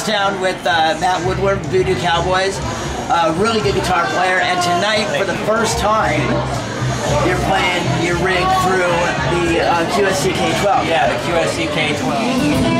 Sam's Town with Matt Woodward, Voodoo Cowboys. Really good guitar player, and tonight, for the first time, you're playing your rig through the QSC K12. Yeah, the QSC K12.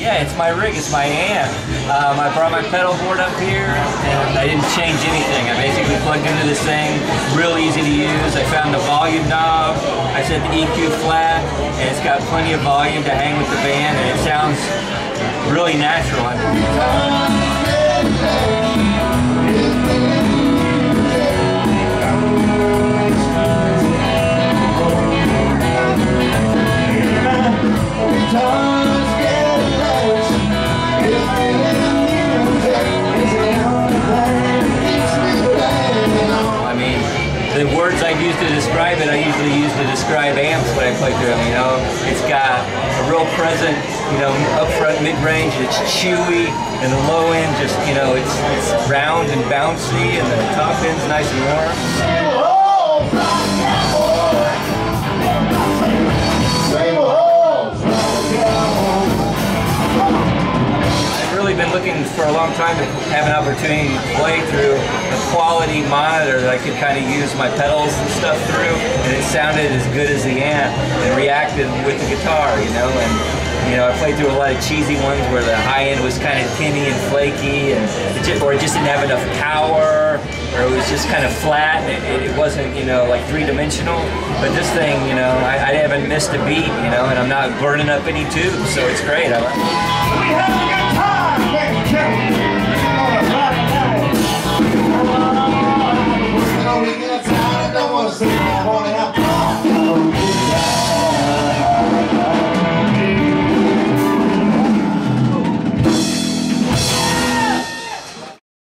Yeah, it's my rig, it's my amp. I brought my pedal board up here and I didn't change anything. I basically plugged into this thing, real easy to use. I found the volume knob, I set the EQ flat, and it's got plenty of volume to hang with the band, and it sounds really natural. The words I use to describe it, I usually use to describe amps when I play through them, you know. It's got a real present, you know, up front mid-range, it's chewy, and the low end just, you know, it's round and bouncy, and the top end's nice and warm. I've really been looking for a long time to have an opportunity to play through quality monitor that I could kind of use my pedals and stuff through, and it sounded as good as the amp and reacted with the guitar, you know. And you know, I played through a lot of cheesy ones where the high end was kind of tinny and flaky, and or it just didn't have enough power, or it was just kind of flat. It wasn't, you know, like three-dimensional. But this thing, you know, I haven't missed a beat, you know, and I'm not burning up any tubes, so it's great.